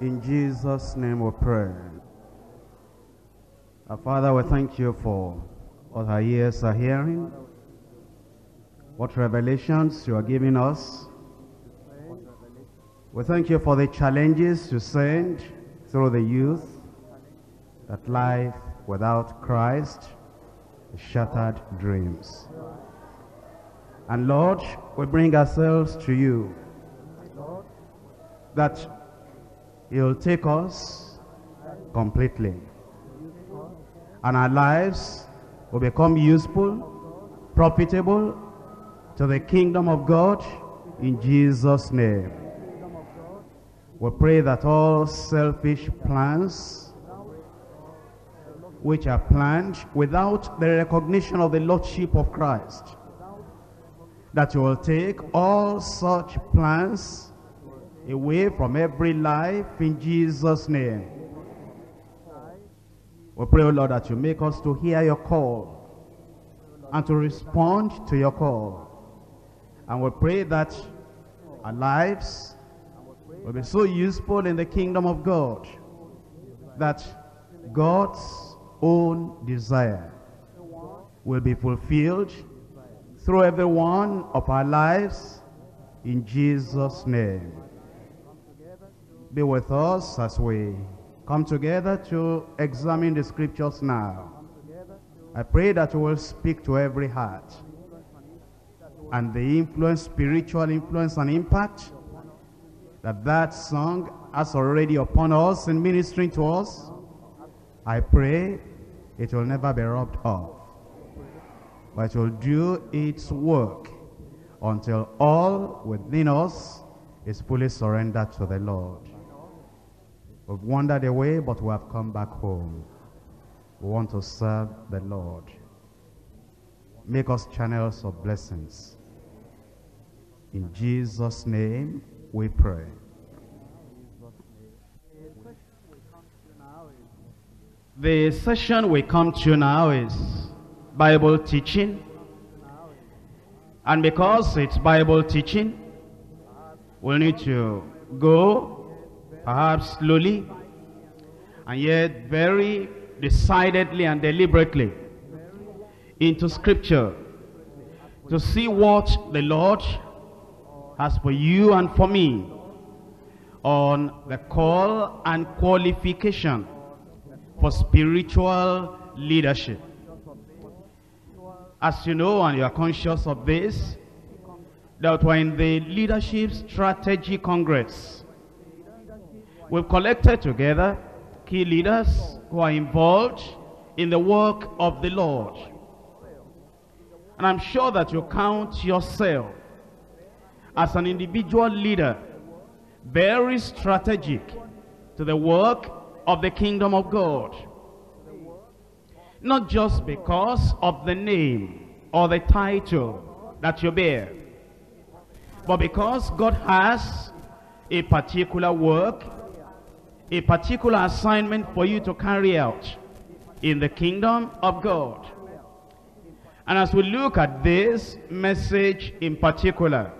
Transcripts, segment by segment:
In Jesus' name we pray. Our Father, we thank you for what our ears are hearing, what revelations you are giving us. We thank you for the challenges you send through the youth, that life without Christ is shattered dreams. And Lord, we bring ourselves to you, that you'll take us completely, and our lives will become useful, profitable to the kingdom of God, in Jesus' name. We pray that all selfish plans which are planned without the recognition of the Lordship of Christ, that you will take all such plans away from every life, in Jesus' name. We pray, O Lord, that you make us to hear your call and to respond to your call. And we pray that our lives will be so useful in the kingdom of God that God's own desire will be fulfilled through every one of our lives, in Jesus' name. Be with us as we come together to examine the scriptures now. I pray that you will speak to every heart, and the influence, spiritual influence and impact that song has already upon us in ministering to us, I pray it will never be robbed of, but it will do its work until all within us is fully surrendered to the Lord. We've wandered away, but we have come back home. We want to serve the Lord. Make us channels of blessings. In Jesus' name we pray. The session we come to now is Bible teaching. And because it's Bible teaching, we'll need to go perhaps slowly, and yet very decidedly and deliberately into scripture to see what the Lord has for you and for me on the call and qualification for spiritual leadership. As you know, and you are conscious of this, that we're in the Leadership Strategy Congress. We've collected together key leaders who are involved in the work of the Lord. And I'm sure that you count yourself as an individual leader, very strategic to the work of the kingdom of God. Not just because of the name or the title that you bear, but because God has a particular work, a particular assignment for you to carry out in the kingdom of God. And as we look at this message in particular,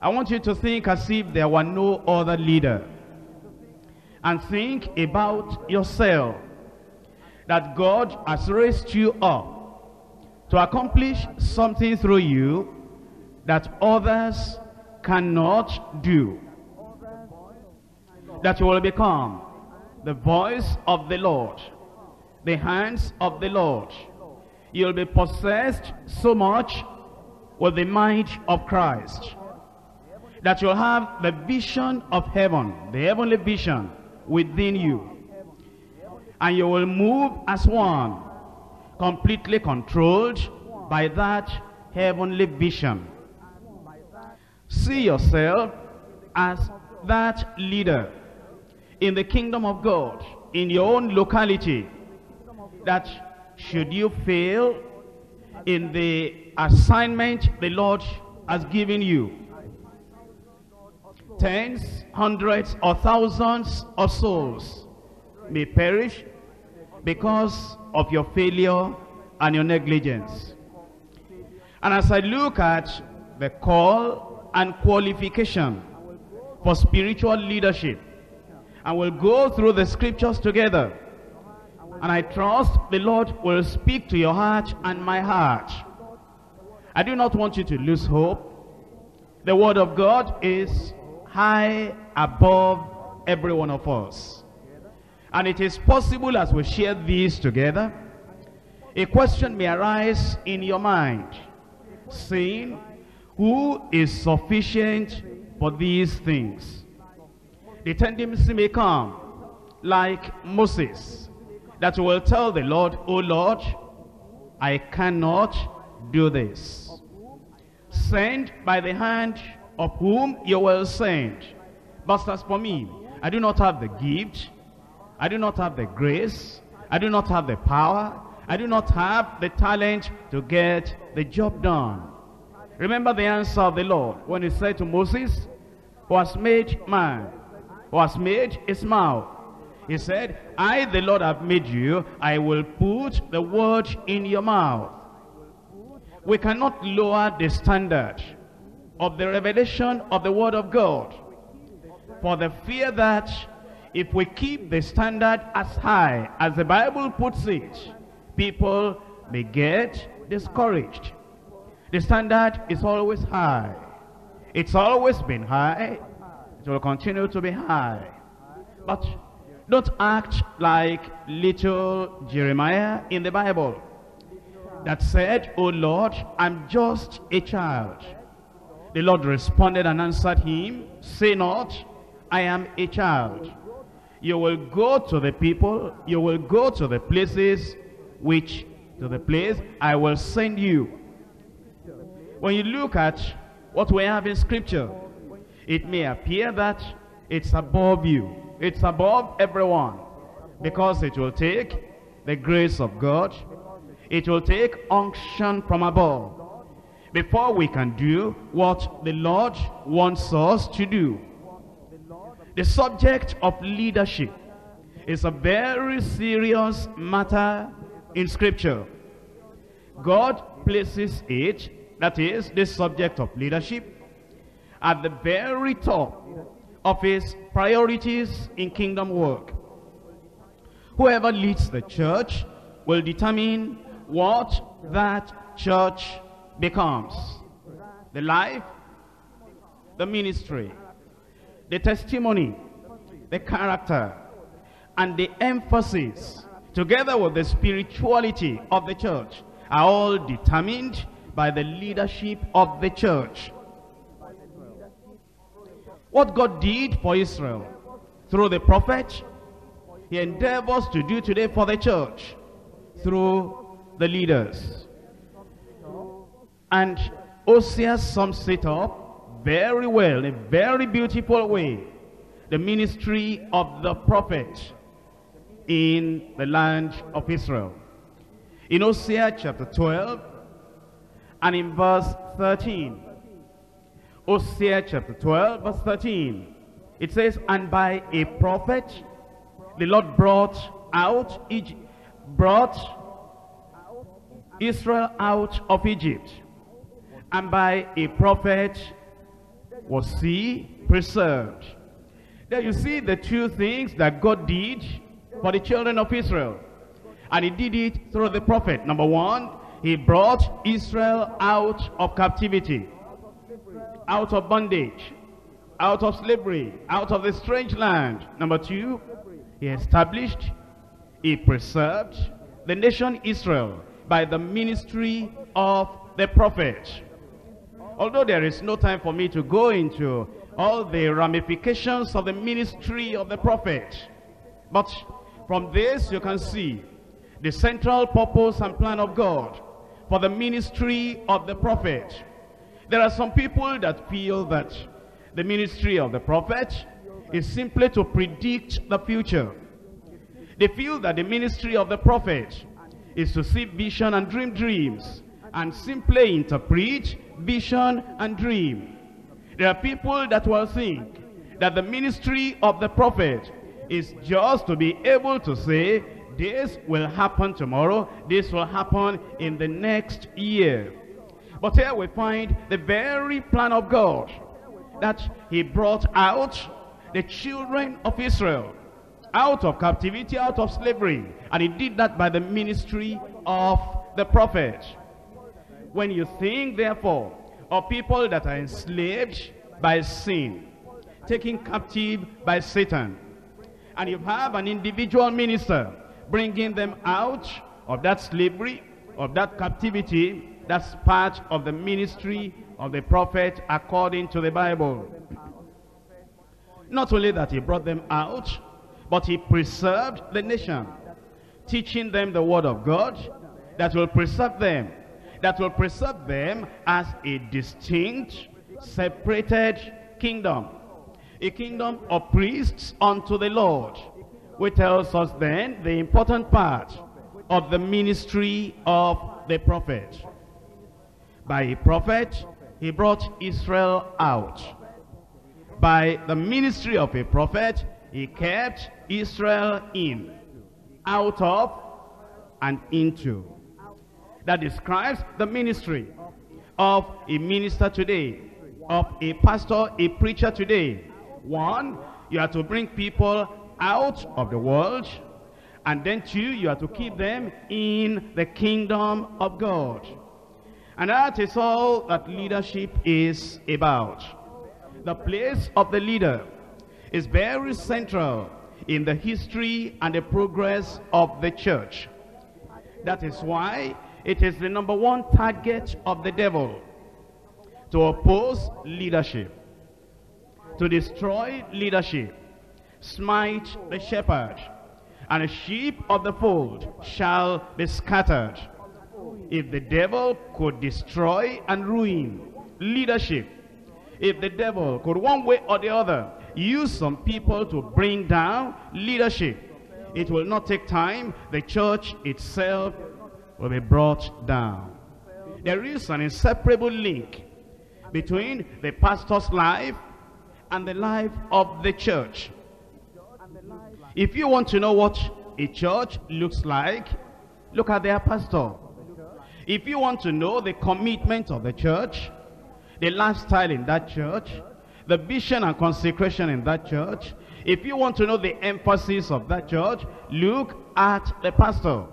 I want you to think as if there were no other leader, and think about yourself, that God has raised you up to accomplish something through you that others cannot do, that you will become the voice of the Lord, the hands of the Lord. You'll be possessed so much with the might of Christ that you'll have the vision of heaven, the heavenly vision within you, and you will move as one, completely controlled by that heavenly vision. See yourself as that leader in the kingdom of God, in your own locality, that should you fail in the assignment the Lord has given you, tens, hundreds or thousands of souls may perish because of your failure and your negligence. And as I look at the call and qualification for spiritual leadership and we'll go through the scriptures together. And I trust the Lord will speak to your heart and my heart. I do not want you to lose hope. The word of God is high above every one of us. And it is possible as we share these together, a question may arise in your mind, saying, who is sufficient for these things? The tendency may come, like Moses, that will tell the Lord, O Lord, I cannot do this. Send by the hand of whom you will send. But as for me, I do not have the gift, I do not have the grace, I do not have the power, I do not have the talent to get the job done. Remember the answer of the Lord when he said to Moses, who has made man, who has made his mouth. He said, I, the Lord, have made you. I will put the word in your mouth. We cannot lower the standard of the revelation of the word of God, for the fear that if we keep the standard as high as the Bible puts it, people may get discouraged. The standard is always high. It's always been high. It will continue to be high. But don't act like little Jeremiah in the Bible that said, O Lord, I'm just a child. The Lord responded and answered him, say not, I am a child. You will go to the people, you will go to the places which, to the place I will send you. When you look at what we have in Scripture, it may appear that it's above you. It's above everyone, because it will take the grace of God. It will take unction from above before we can do what the Lord wants us to do. The subject of leadership is a very serious matter in Scripture. God places it, that is, this subject of leadership, at the very top of his priorities in kingdom work. Whoever leads the church will determine what that church becomes. The life, the ministry, the testimony, the character, and the emphasis, together with the spirituality of the church, are all determined by the leadership of the church. What God did for Israel through the prophet, he endeavors to do today for the church through the leaders. And Hosea sums it up very well, in a very beautiful way, the ministry of the prophet in the land of Israel. In Hosea chapter 12 and in verse 13, Hosea chapter 12 verse 13, it says, and by a prophet the Lord brought Israel out of Egypt, and by a prophet was he preserved. There you see the two things that God did for the children of Israel, and he did it through the prophet. Number one, he brought Israel out of captivity, out of bondage, out of slavery, out of the strange land. Number two, he established, he preserved the nation Israel by the ministry of the prophet. Although there is no time for me to go into all the ramifications of the ministry of the prophet, but from this you can see the central purpose and plan of God for the ministry of the prophet. There are some people that feel that the ministry of the prophet is simply to predict the future. They feel that the ministry of the prophet is to see vision and dream dreams, and simply interpret vision and dream. There are people that will think that the ministry of the prophet is just to be able to say, this will happen tomorrow, this will happen in the next year. But here we find the very plan of God, that he brought out, the children of Israel out of captivity, out of slavery. And he did that by the ministry of the prophet. When you think, therefore, of people that are enslaved by sin, taken captive by Satan, and you have an individual minister bringing them out of that slavery, of that captivity, that's part of the ministry of the prophet according to the Bible. Not only that he brought them out, but he preserved the nation, teaching them the word of God that will preserve them, as a distinct, separated kingdom, a kingdom of priests unto the Lord, which tells us then the important part of the ministry of the prophet. By a prophet, he brought Israel out. By the ministry of a prophet, he kept Israel in, out of, and into. That describes the ministry of a minister today, of a pastor, a preacher today. One, you are to bring people out of the world, and then two, you are to keep them in the kingdom of God. And that is all that leadership is about. The place of the leader is very central in the history and the progress of the church. That is why it is the number one target of the devil to oppose leadership, to destroy leadership. Smite the shepherd, and the sheep of the fold shall be scattered. If the devil could destroy and ruin leadership, if the devil could one way or the other use some people to bring down leadership, it will not take time. The church itself will be brought down. There is an inseparable link between the pastor's life and the life of the church. If you want to know what a church looks like, look at their pastor. If you want to know the commitment of the church, the lifestyle in that church, the vision and consecration in that church, if you want to know the emphasis of that church, look at the pastor.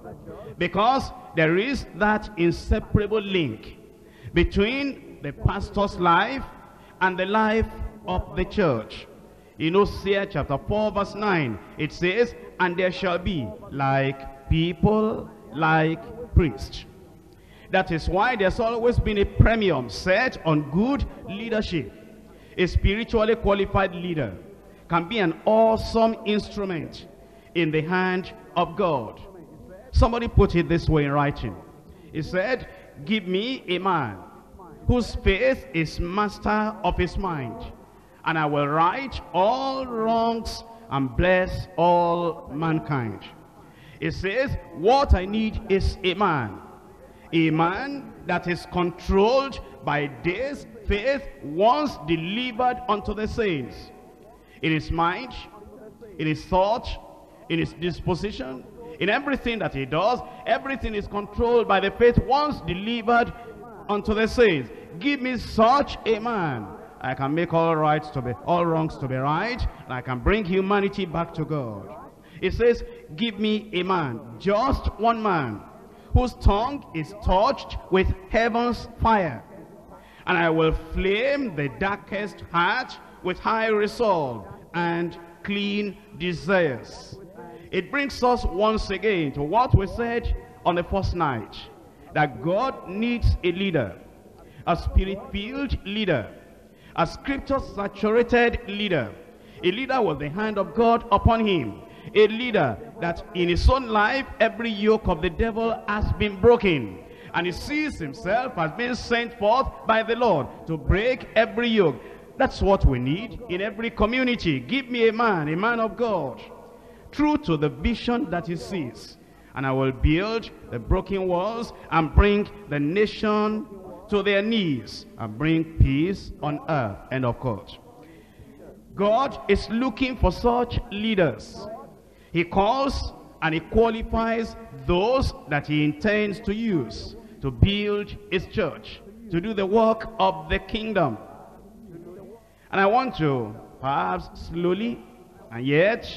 Because there is that inseparable link between the pastor's life and the life of the church. In Hosea chapter 4 verse 9, it says, "And there shall be like people, like priests." That is why there's always been a premium set on good leadership. A spiritually qualified leader can be an awesome instrument in the hand of God. Somebody put it this way in writing. He said, "Give me a man whose faith is master of his mind, and I will right all wrongs and bless all mankind." It says, what I need is a man that is controlled by this faith once delivered unto the saints. In his mind, in his thought, in his disposition, in everything that he does, everything is controlled by the faith once delivered unto the saints. Give me such a man. I can make all wrongs to be right, and I can bring humanity back to God. It says, give me a man, just one man, whose tongue is touched with heaven's fire, and I will flame the darkest heart with high resolve and clean desires. It brings us once again to what we said on the first night, that God needs a leader, a spirit-filled leader, a scripture-saturated leader, a leader with the hand of God upon him, a leader that in his own life every yoke of the devil has been broken, and he sees himself as being sent forth by the Lord to break every yoke. That's what we need in every community. Give me a man of God, true to the vision that he sees, and I will build the broken walls and bring the nation to their knees and bring peace on earth. End of quote. God is looking for such leaders. He calls and he qualifies those that he intends to use to build his church, to do the work of the kingdom. And I want to perhaps slowly, and yet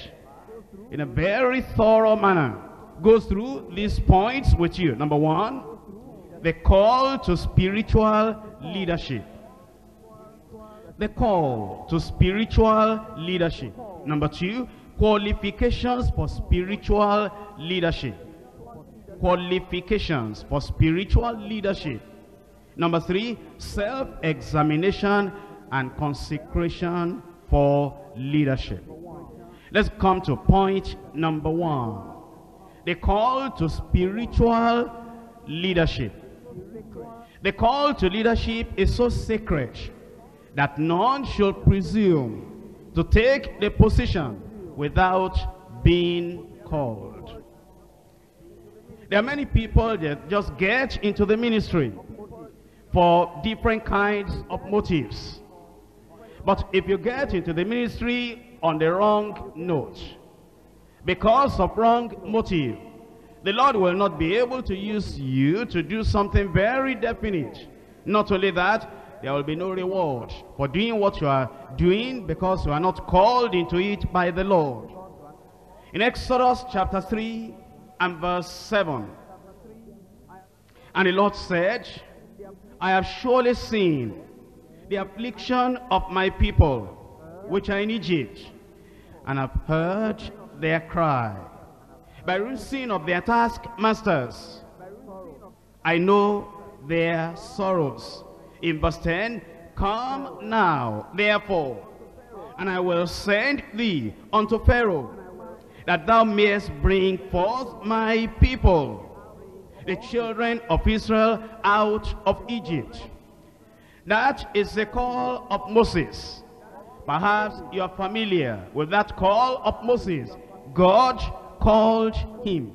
in a very thorough manner, goes through these points with you. Number one, the call to spiritual leadership. The call to spiritual leadership. Number two, qualifications for spiritual leadership. Qualifications for spiritual leadership. Number three, self-examination and consecration for leadership. Let's come to point number one. The call to spiritual leadership. The call to leadership is so sacred that none should presume to take the position without being called. There are many people that just get into the ministry for different kinds of motives. But if you get into the ministry on the wrong note, because of wrong motive, the Lord will not be able to use you to do something very definite. Not only that, there will be no reward for doing what you are doing, because you are not called into it by the Lord. In Exodus chapter 3 and verse 7, and the Lord said, I have surely seen the affliction of my people, which are in Egypt, and have heard their cry. By reason of their taskmasters, I know their sorrows. In verse 10, come now, therefore, and I will send thee unto Pharaoh, that thou mayest bring forth my people, the children of Israel, out of Egypt. That is the call of Moses. Perhaps you are familiar with that call of Moses. God called him.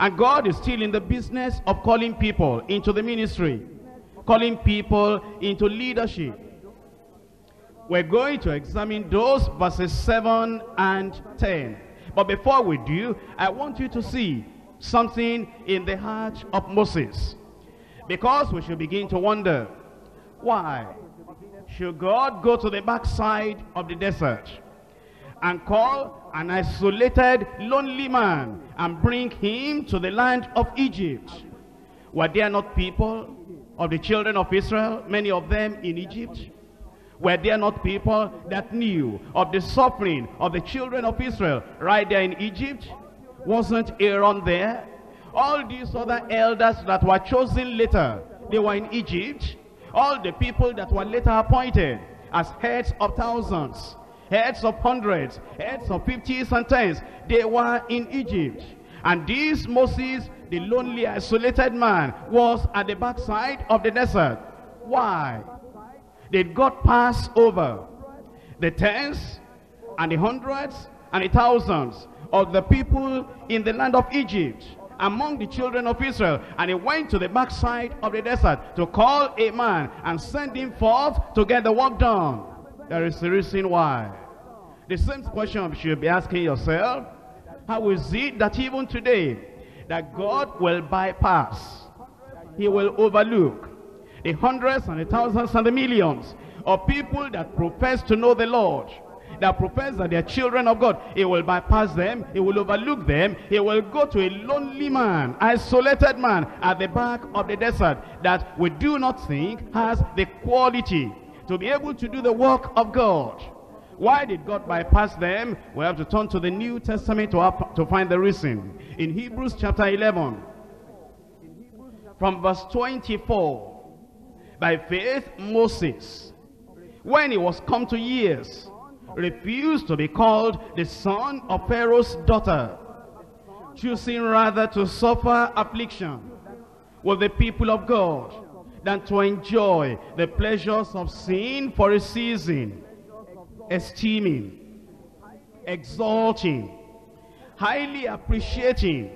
And God is still in the business of calling people into the ministry, calling people into leadership. We're going to examine those verses 7 and 10. But before we do, I want you to see something in the heart of Moses. Because we should begin to wonder, why should God go to the backside of the desert and call an isolated, lonely man and bring him to the land of Egypt? Were there not people of the children of Israel, many of them in Egypt? Were there not people that knew of the suffering of the children of Israel right there in Egypt? Wasn't Aaron there? All these other elders that were chosen later, they were in Egypt. All the people that were later appointed as heads of thousands, heads of hundreds, heads of 50s and 10s, they were in Egypt. And this Moses, the lonely, isolated man, was at the backside of the desert. Why did God pass over the tens and the hundreds and the thousands of the people in the land of Egypt, among the children of Israel, and he went to the backside of the desert to call a man and send him forth to get the work done? There is a reason why. The same question you should be asking yourself: how is it that even today that God will bypass, he will overlook the hundreds and the thousands and the millions of people that profess to know the Lord, that profess that they are children of God? He will bypass them, he will overlook them, he will go to a lonely man, isolated man at the back of the desert that we do not think has the quality to be able to do the work of God. Why did God bypass them? We have to turn to the New Testament to find the reason. In Hebrews chapter 11, from verse 24, by faith Moses, when he was come to years, refused to be called the son of Pharaoh's daughter, choosing rather to suffer affliction with the people of God than to enjoy the pleasures of sin for a season, esteeming, exalting, highly appreciating,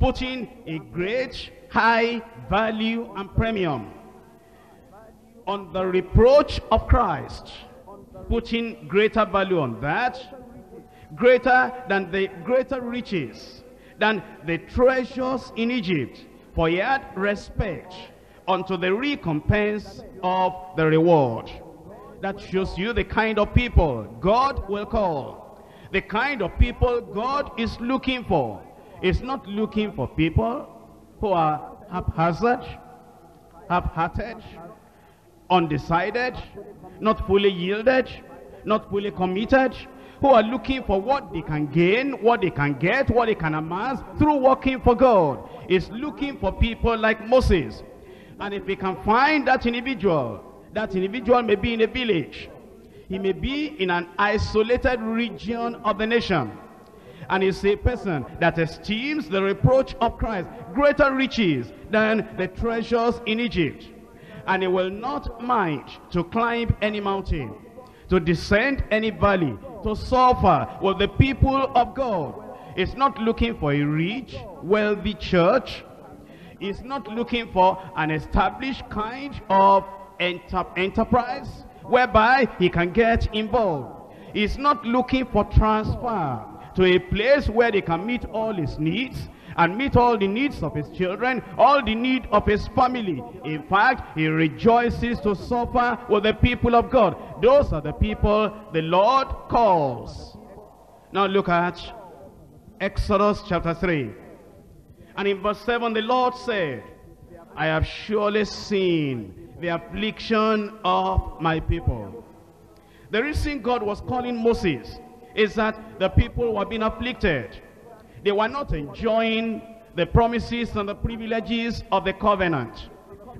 putting a great high value and premium on the reproach of Christ, putting greater value on that, greater riches than the treasures in Egypt, for he had respect unto the recompense of the reward. That shows you the kind of people God will call. The kind of people God is looking for. He's not looking for people who are haphazard, half-hearted, undecided, not fully yielded, not fully committed, who are looking for what they can gain, what they can get, what they can amass through working for God. He's looking for people like Moses. And if we can find that individual may be in a village. He may be in an isolated region of the nation. And he's a person that esteems the reproach of Christ greater riches than the treasures in Egypt. And he will not mind to climb any mountain, to descend any valley, to suffer with the people of God. He's not looking for a rich, wealthy church. He's not looking for an established kind of enterprise whereby he can get involved. He's not looking for transfer to a place where they can meet all his needs and meet all the needs of his children, all the need of his family. In fact, he rejoices to suffer with the people of God. Those are the people the Lord calls. Now look at Exodus chapter 3. And in verse 7, the Lord said, I have surely seen the affliction of my people. The reason God was calling Moses is that the people were being afflicted. They were not enjoying the promises and the privileges of the covenant.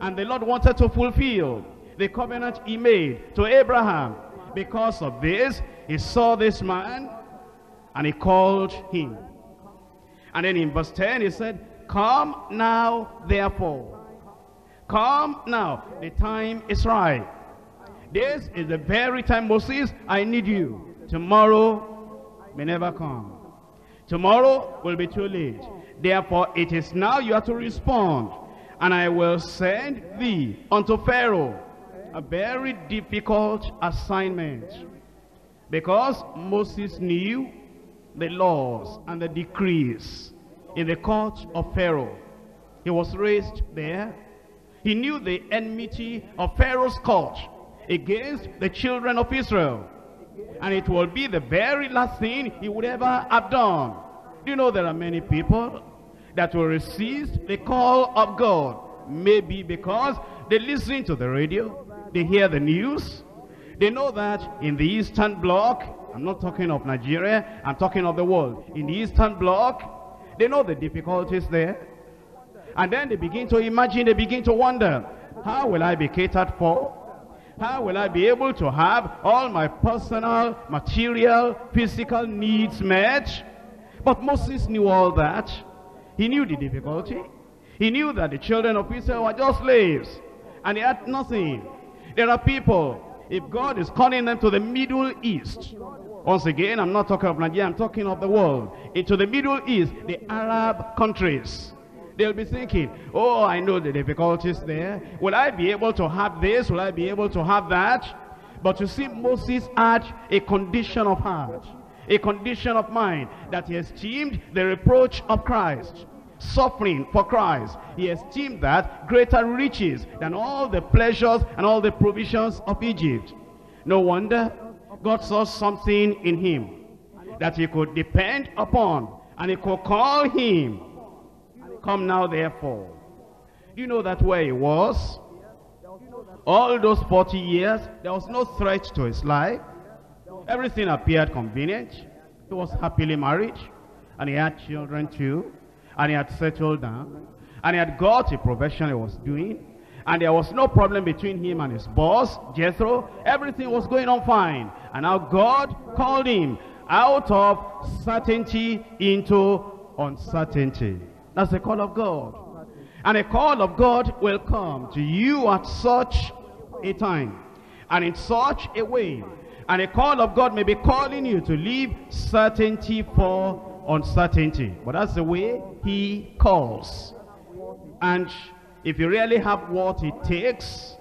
And the Lord wanted to fulfill the covenant he made to Abraham. Because of this, he saw this man and he called him. And then in verse 10, he said, come now, therefore. Come now, the time is right. This is the very time, Moses, I need you. Tomorrow may never come. Tomorrow will be too late. Therefore, it is now you have to respond. And I will send thee unto Pharaoh. A very difficult assignment. Because Moses knew the laws and the decrees in the court of Pharaoh. He was raised there. He knew the enmity of Pharaoh's court against the children of Israel. And it will be the very last thing he would ever have done. Do you know there are many people that will resist the call of God? Maybe because they listen to the radio, they hear the news, they know that in the Eastern Bloc, I'm not talking of Nigeria, I'm talking of the world. In the Eastern Bloc, they know the difficulties there. And then they begin to imagine, they begin to wonder, how will I be catered for? How will I be able to have all my personal, material, physical needs met? But Moses knew all that. He knew the difficulty. He knew that the children of Israel were just slaves, and they had nothing. There are people, if God is calling them to the Middle East, once again, I'm not talking of Nigeria, I'm talking of the world. Into the Middle East, the Arab countries. They'll be thinking, oh, I know the difficulties there. Will I be able to have this? Will I be able to have that? But you see, Moses had a condition of heart, a condition of mind, that he esteemed the reproach of Christ. Suffering for Christ. He esteemed that greater riches than all the pleasures and all the provisions of Egypt. No wonder God saw something in him that he could depend upon, and he could call him. Come now, therefore. You know that where he was, all those 40 years, there was no threat to his life. Everything appeared convenient. He was happily married, and he had children too, and he had settled down, and he had got a profession he was doing. And there was no problem between him and his boss, Jethro. Everything was going on fine. And now God called him out of certainty into uncertainty. That's the call of God. And the call of God will come to you at such a time and in such a way. And the call of God may be calling you to leave certainty for uncertainty. But that's the way he calls. And if you really have what it takes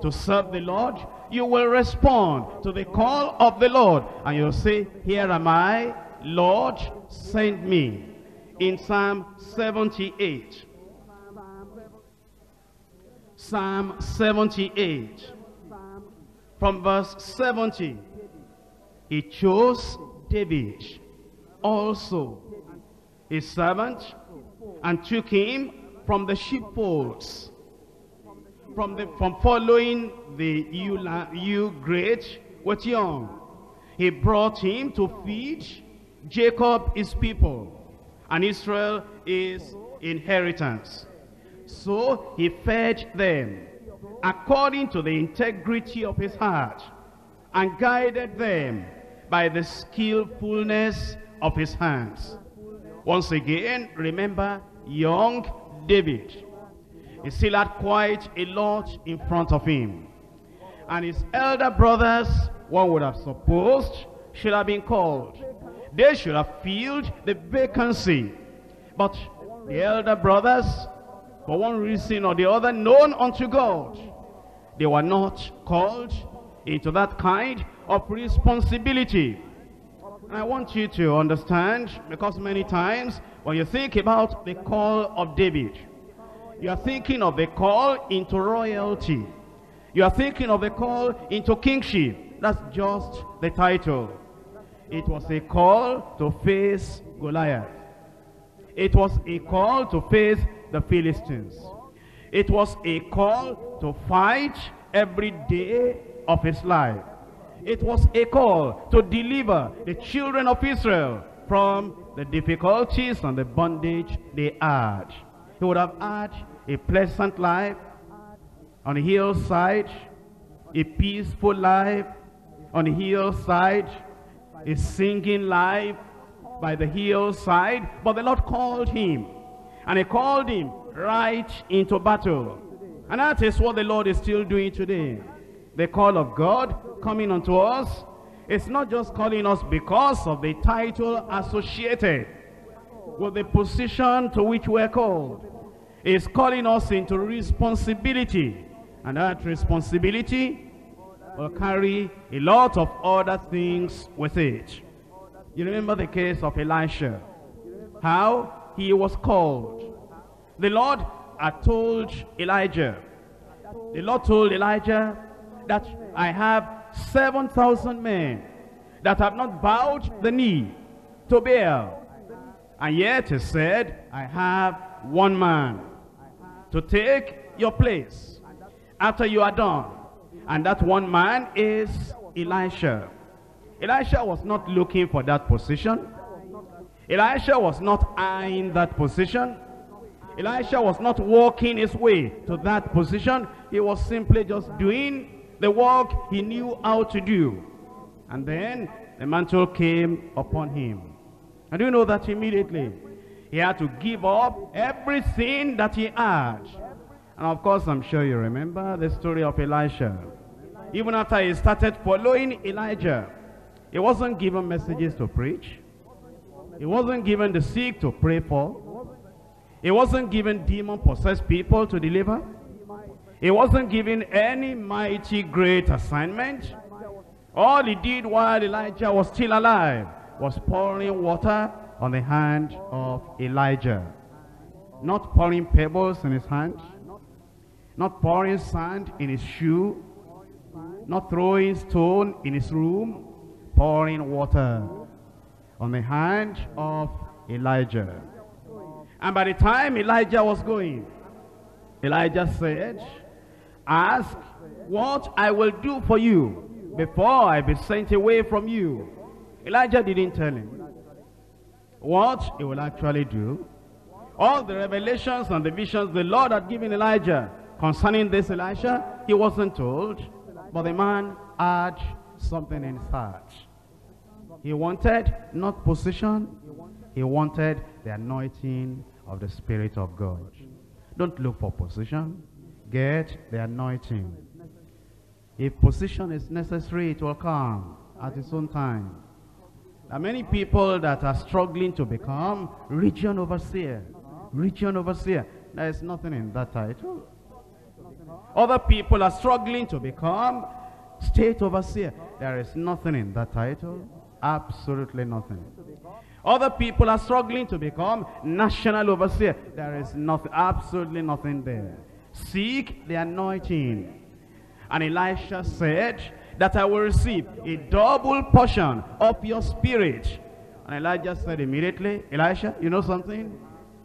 to serve the Lord, you will respond to the call of the Lord. And you'll say, here am I, Lord, send me. In Psalm 78. Psalm 78. From verse 17, he chose David also, his servant, and took him from the sheepfolds, from following the ewe great with young. He brought him to feed Jacob his people, and Israel his inheritance. So he fed them according to the integrity of his heart, and guided them by the skillfulness of his hands. Once again, remember young David. He still had quite a lot in front of him. And his elder brothers, one would have supposed, should have been called. They should have filled the vacancy. But the elder brothers, for one reason or the other, known unto God, they were not called into that kind of responsibility. And I want you to understand, because many times when you think about the call of David, you are thinking of the call into royalty. You are thinking of the call into kingship. That's just the title. It was a call to face Goliath. It was a call to face the Philistines. It was a call to fight every day of his life. It was a call to deliver the children of Israel from the difficulties and the bondage they had. He would have had a pleasant life on the hillside, a peaceful life on the hillside, a singing life by the hillside, but the Lord called him, and he called him right into battle. And that is what the Lord is still doing today. The call of God coming unto us is not just calling us because of the title associated with the position to which we are called. It's calling us into responsibility. And that responsibility will carry a lot of other things with it. You remember the case of Elisha, how he was called. The Lord had told Elijah, the Lord told Elijah that I have 7,000 men that have not bowed the knee to Baal. And yet he said, I have one man to take your place after you are done. And that one man is Elisha. Elisha was not looking for that position. Elisha was not eyeing that position. Elisha was not walking his way to that position. He was simply just doing the work he knew how to do. And then the mantle came upon him. And you know that immediately he had to give up everything that he had. And of course, I'm sure you remember the story of Elisha. Even after he started following Elijah, he wasn't given messages to preach. He wasn't given the sick to pray for. He wasn't given demon-possessed people to deliver. He wasn't given any mighty great assignment. All he did while Elijah was still alive was pouring water on the hand of Elijah. Not pouring pebbles in his hand, not pouring sand in his shoe, not throwing stone in his room, pouring water on the hand of Elijah. And by the time Elijah was going, Elijah said, ask what I will do for you before I be sent away from you. Elijah didn't tell him what he will actually do. All the revelations and the visions the Lord had given Elijah concerning this Elisha, he wasn't told, but the man had something in his heart. He wanted not position, he wanted the anointing of the Spirit of God. Don't look for position, get the anointing. If position is necessary, it will come at its own time. There are many people that are struggling to become region overseer. Region overseer. There is nothing in that title. Other people are struggling to become state overseer. There is nothing in that title. Absolutely nothing. Other people are struggling to become national overseer. There is nothing, absolutely nothing there. Seek the anointing. And Elisha said, that I will receive a double portion of your spirit. And Elijah said immediately, Elisha, you know something?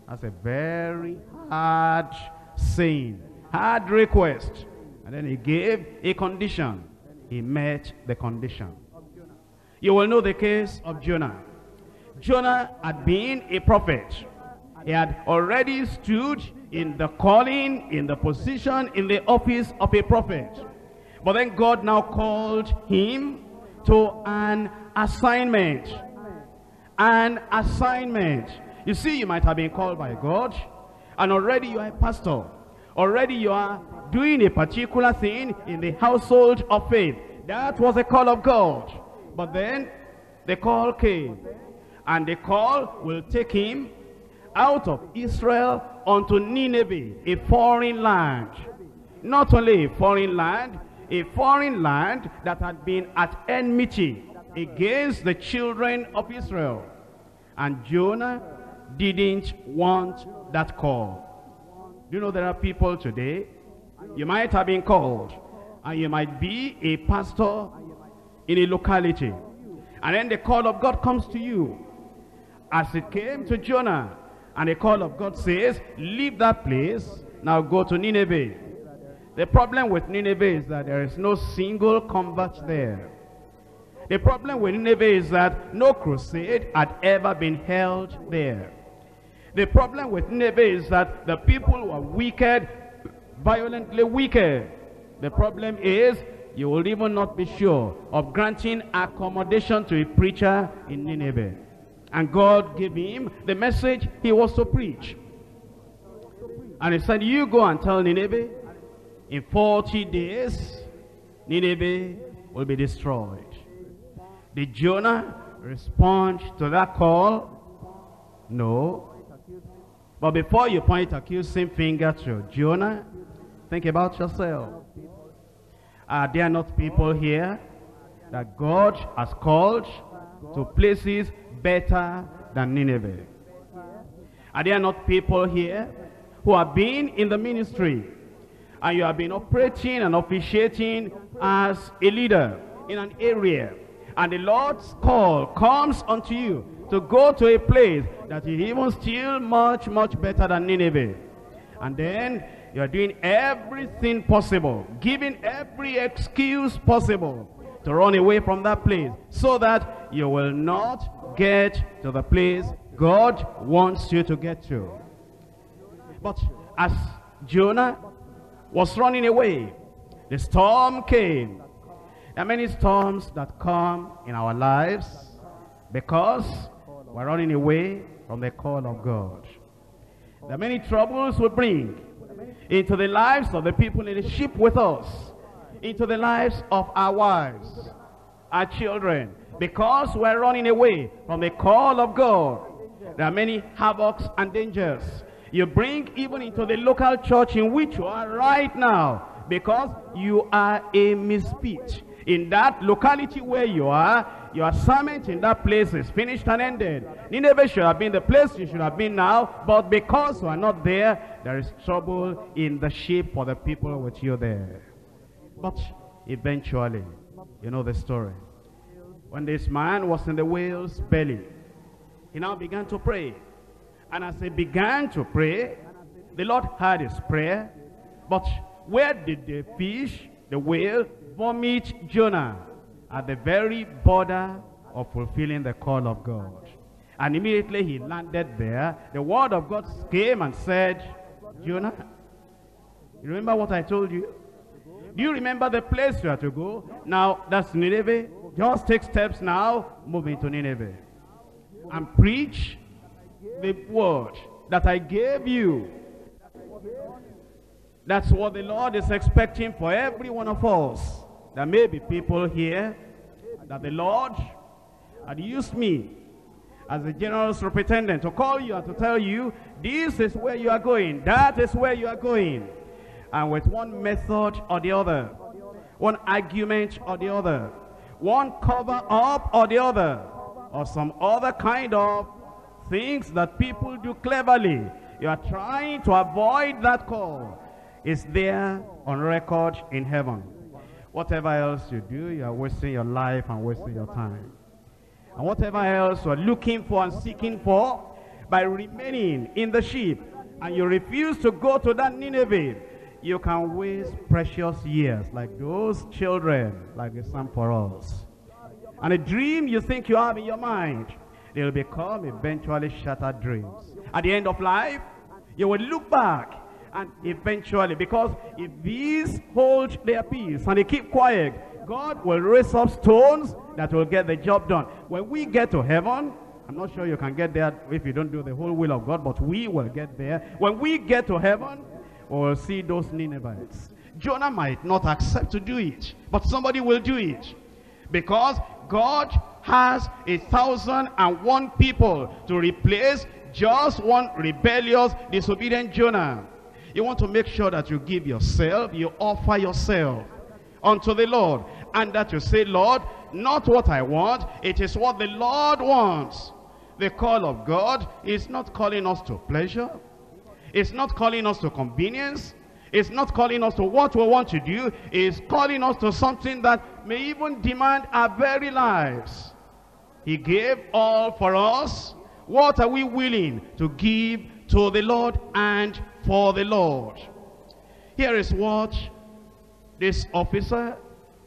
That's a very hard saying, hard request. And then he gave a condition. He met the condition. You will know the case of Jonah. Jonah had been a prophet. He had already stood in the calling, in the position, in the office of a prophet. But then God now called him to an assignment. An assignment. You see, you might have been called by God, and already you are a pastor. Already you are doing a particular thing in the household of faith. That was the call of God. But then the call came, and the call will take him out of Israel unto Nineveh, a foreign land. Not only a foreign land that had been at enmity against the children of Israel. And Jonah didn't want that call. Do you know there are people today, you might have been called, and you might be a pastor in a locality. And then the call of God comes to you, as it came to Jonah. And the call of God says, leave that place, now go to Nineveh. The problem with Nineveh is that there is no single convert there. The problem with Nineveh is that no crusade had ever been held there. The problem with Nineveh is that the people were wicked, violently wicked. The problem is you will even not be sure of granting accommodation to a preacher in Nineveh. And God gave him the message he was to preach. And he said, you go and tell Nineveh, in 40 days, Nineveh will be destroyed. Did Jonah respond to that call? No. But before you point accusing finger to Jonah, think about yourself. Are there not people here that God has called to places better than Nineveh? Are there not people here who have been in the ministry, and you have been operating and officiating as a leader in an area, and the Lord's call comes unto you to go to a place that is even still much better than Nineveh? And then you are doing everything possible, giving every excuse possible to run away from that place, so that you will not get to the place God wants you to get to. But as Jonah was running away, the storm came. There are many storms that come in our lives because we're running away from the call of God. There are many troubles we bring into the lives of the people in the ship with us, into the lives of our wives, our children, because we're running away from the call of God. There are many havocs and dangers you bring even into the local church in which you are right now, because you are a misfit. In that locality where you are, your assignment in that place is finished and ended. Nineveh should have been the place you should have been now, but because you are not there, there is trouble in the ship for the people with you there. But eventually, you know the story. When this man was in the whale's belly, he now began to pray. And as he began to pray, the Lord heard his prayer. But where did the fish, the whale, vomit Jonah? At the very border of fulfilling the call of God. And immediately he landed there. The word of God came and said, Jonah, you remember what I told you? Do you remember the place you had to go? Now, that's Nineveh. Just take steps now, move into Nineveh, and preach the word that I gave you. That's what the Lord is expecting for every one of us. There may be people here that the Lord had used me as a general superintendent to call you and to tell you, this is where you are going, that is where you are going. And with one method or the other, one argument or the other, one cover up or the other, or some other kind of things that people do cleverly, you are trying to avoid that call. It's there on record in heaven. Whatever else you do, you are wasting your life and wasting your time. And whatever else you are looking for and seeking for, by remaining in the sheep, and you refuse to go to that Nineveh, you can waste precious years like those children, like the Psalm for us. And a dream you think you have in your mind, they will become eventually shattered dreams. At the end of life, you will look back and eventually, because if these hold their peace and they keep quiet, God will raise up stones that will get the job done. When we get to heaven, I'm not sure you can get there if you don't do the whole will of God, but we will get there. When we get to heaven, we'll see those Ninevites. Jonah might not accept to do it, but somebody will do it. Because God has 1,001 people to replace just one rebellious, disobedient Jonah. You want to make sure that you give yourself, you offer yourself unto the Lord, and that you say, Lord, not what I want, it is what the Lord wants. The call of God is not calling us to pleasure, it's not calling us to convenience, it's not calling us to what we want to do, it's calling us to something that may even demand our very lives. He gave all for us. What are we willing to give to the Lord and for the Lord? Here is what this officer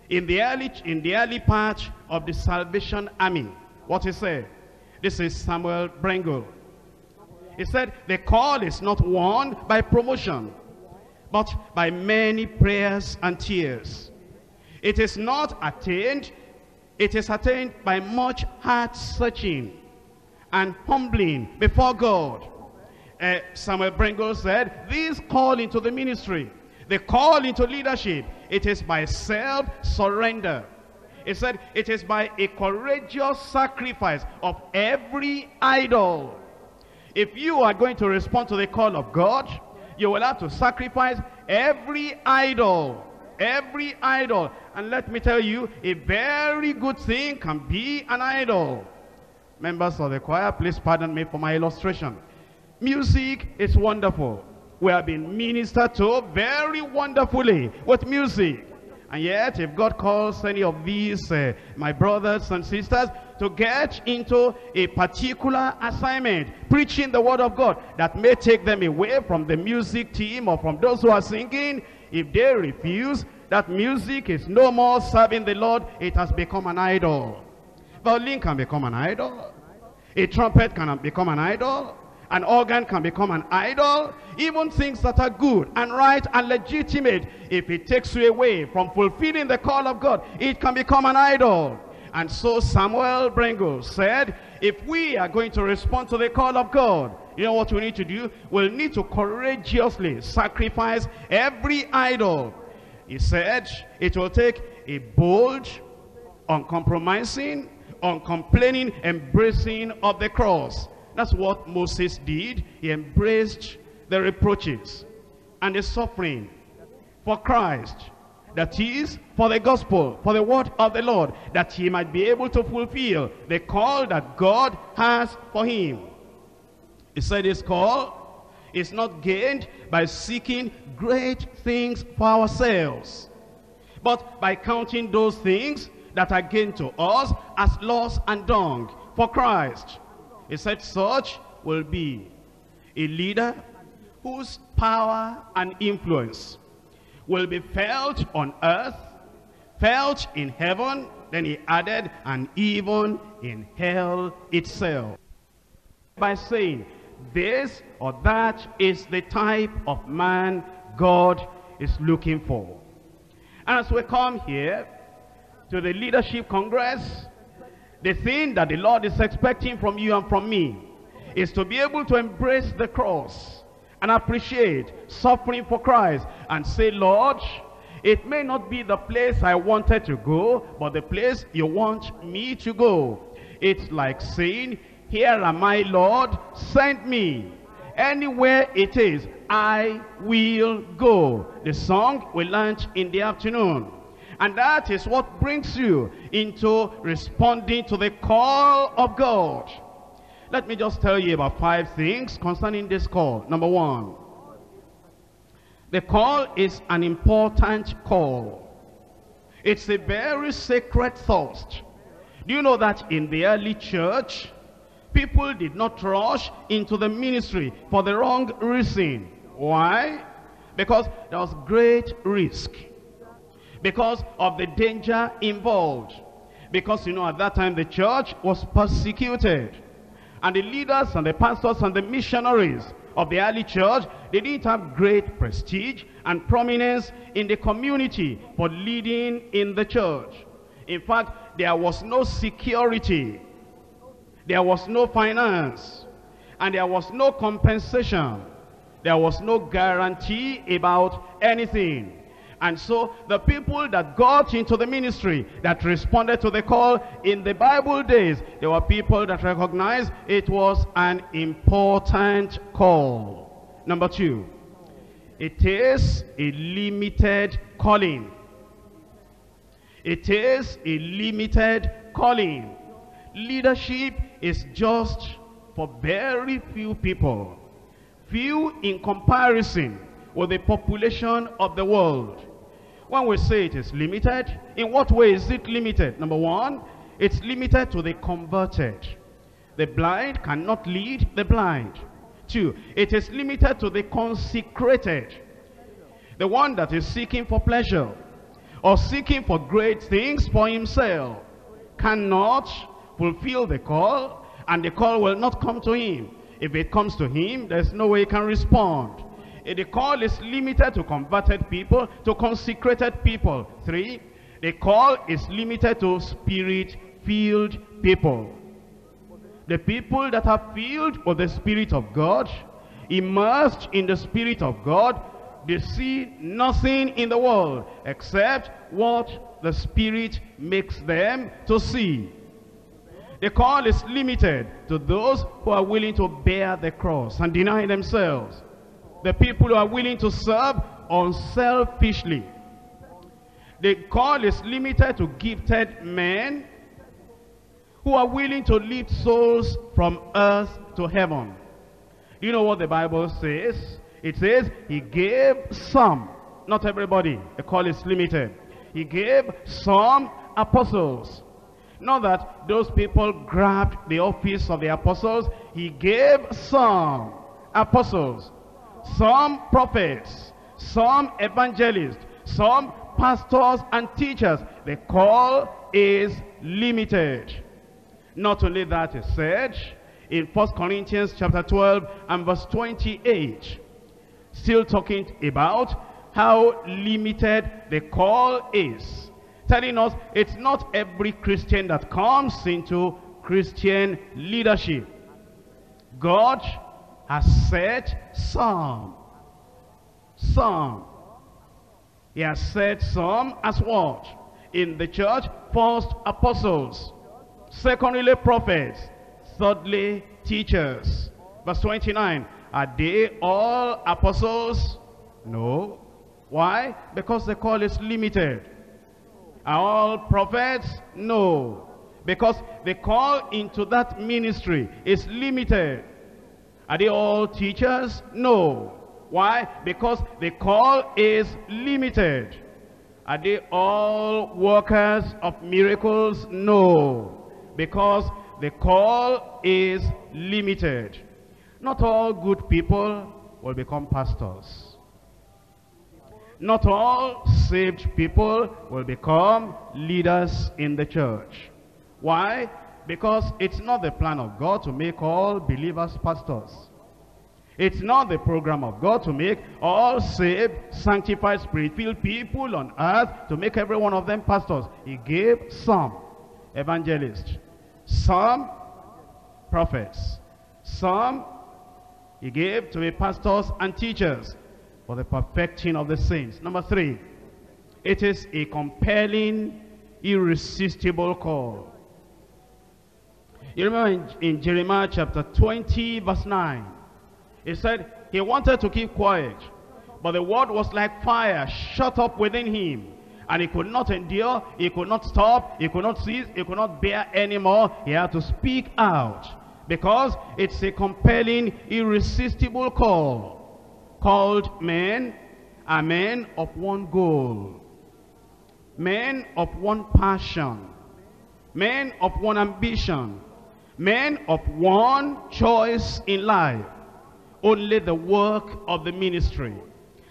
in the early part of the Salvation Army, what he said. This is Samuel Brengel. He said, the call is not won by promotion, but by many prayers and tears. It is not attained, it is attained by much heart searching and humbling before God. Samuel Brengel said, this call into the ministry, the call into leadership, it is by self-surrender. He said, it is by a courageous sacrifice of every idol. If you are going to respond to the call of God, you will have to sacrifice every idol. Every idol. And let me tell you, a very good thing can be an idol. Members of the choir, please pardon me for my illustration. Music is wonderful. We have been ministered to very wonderfully with music. And yet, if God calls any of these, my brothers and sisters, to get into a particular assignment, preaching the word of God, that may take them away from the music team or from those who are singing, if they refuse, that music is no more serving the Lord. It has become an idol. Violin can become an idol. A trumpet can become an idol. An organ can become an idol. Even things that are good and right and legitimate, if it takes you away from fulfilling the call of God, it can become an idol. And so Samuel Brengel said, if we are going to respond to the call of God, you know what we need to do? We'll need to courageously sacrifice every idol. He said it will take a bold, uncompromising, uncomplaining embracing of the cross. That's what Moses did. He embraced the reproaches and the suffering for Christ. That is, for the gospel, for the word of the Lord, that he might be able to fulfill the call that God has for him. He said his call is not gained by seeking great things for ourselves, but by counting those things that are gained to us as loss and dung for Christ. He said such will be a leader whose power and influence will be felt on earth, felt in heaven, then he added, and even in hell itself. By saying this or that is the type of man God is looking for. And as we come here to the Leadership Congress, the thing that the Lord is expecting from you and from me is to be able to embrace the cross and appreciate suffering for Christ and say, Lord, it may not be the place I wanted to go, but the place you want me to go. It's like saying, here am I, Lord, send me. Anywhere it is, I will go. The song we learned in the afternoon. And that is what brings you into responding to the call of God. Let me just tell you about 5 things concerning this call. Number 1, the call is an important call. It's a very sacred thought. Do you know that in the early church, people did not rush into the ministry for the wrong reason? Why? Because there was great risk, because of the danger involved, because, you know, at that time the church was persecuted, and the leaders and the pastors and the missionaries of the early church, they didn't have great prestige and prominence in the community for leading in the church. In fact, there was no security, there was no finance, and there was no compensation. There was no guarantee about anything. And so the people that got into the ministry, that responded to the call in the Bible days, there were people that recognized it was an important call. Number two, it is a limited calling. It is a limited calling. Leadership is just for very few people. Few in comparison with the population of the world. When we say it is limited, in what way is it limited? Number one, it's limited to the converted. The blind cannot lead the blind. Two, it is limited to the consecrated. The one that is seeking for pleasure or seeking for great things for himself cannot fulfill the call, and the call will not come to him. If it comes to him, there's no way he can respond. The call is limited to converted people, to consecrated people. Three, the call is limited to spirit-filled people. The people that are filled with the Spirit of God, immersed in the Spirit of God, they see nothing in the world except what the Spirit makes them to see. The call is limited to those who are willing to bear the cross and deny themselves. The people who are willing to serve unselfishly. The call is limited to gifted men who are willing to lead souls from earth to heaven. You know what the Bible says? It says he gave some, not everybody. The call is limited. He gave some apostles. Not that those people grabbed the office of the apostles. He gave some apostles, some prophets, some evangelists, some pastors and teachers. The call is limited. Not only that is said in 1 Corinthians chapter 12 and verse 28. Still talking about how limited the call is. Telling us it's not every Christian that comes into Christian leadership. God has set some. Some. He has set some as what? In the church, first apostles, secondly prophets, thirdly teachers. Verse 29, are they all apostles? No. Why? Because the call is limited. Are all prophets? No. Because the call into that ministry is limited. Are they all teachers? No. Why? Because the call is limited. Are they all workers of miracles? No. Because the call is limited. Not all good people will become pastors. Not all saved people will become leaders in the church. Why? Because it's not the plan of God to make all believers pastors. It's not the program of God to make all saved, sanctified, spirit-filled people on earth, to make every one of them pastors. He gave some evangelists, some prophets, some he gave to be pastors and teachers, for the perfecting of the saints. Number three, it is a compelling, irresistible call. You remember in Jeremiah chapter 20 verse 9, it said he wanted to keep quiet, but the word was like fire shut up within him, and he could not endure, he could not stop, he could not cease, he could not bear anymore. He had to speak out, because it's a compelling, irresistible call. Called men are men of one goal. men of one passion, men of one ambition, men of one choice in life, only the work of the ministry.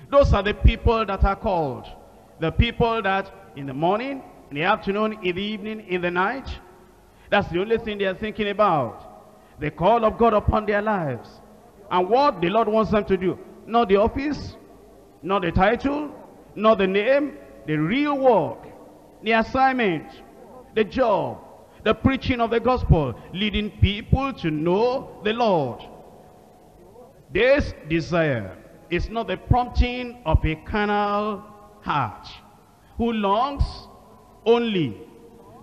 Those are the people that are called, the people that in the morning, in the afternoon, in the evening, in the night, that's the only thing they are thinking about, the call of God upon their lives, and what the Lord wants them to do. Not the office, not the title, not the name, the real work, the assignment, the job, the preaching of the gospel, leading people to know the Lord. This desire is not the prompting of a carnal heart who longs only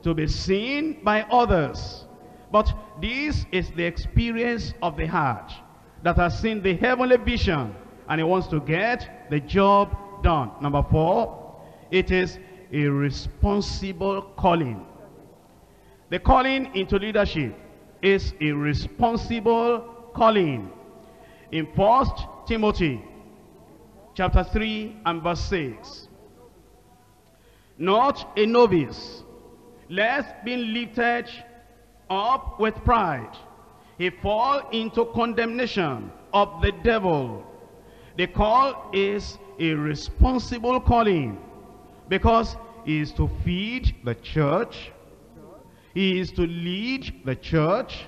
to be seen by others, but this is the experience of the heart that has seen the heavenly vision and it wants to get the job done. Number four, it is a responsible calling. The calling into leadership is a responsible calling. In 1 Timothy 3:6, not a novice, lest being lifted up with pride, he fall into condemnation of the devil. The call is a responsible calling because he is to feed the church, he is to lead the church,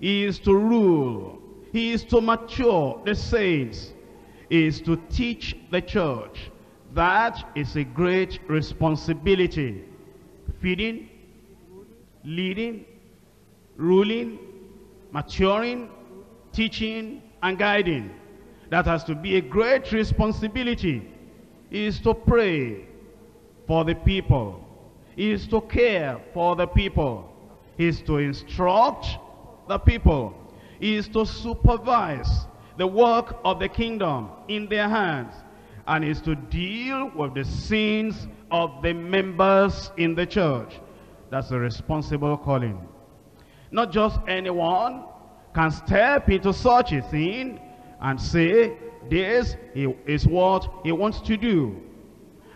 he is to rule, he is to mature the saints, he is to teach the church. That is a great responsibility. Feeding, leading, ruling, maturing, teaching, and guiding. That has to be a great responsibility. It is to pray for the people. It is to care for the people. It is to instruct the people. It is to supervise the work of the kingdom in their hands. And it is to deal with the sins of the members in the church. That's a responsible calling. Not just anyone can step into such a thing and say this is what he wants to do.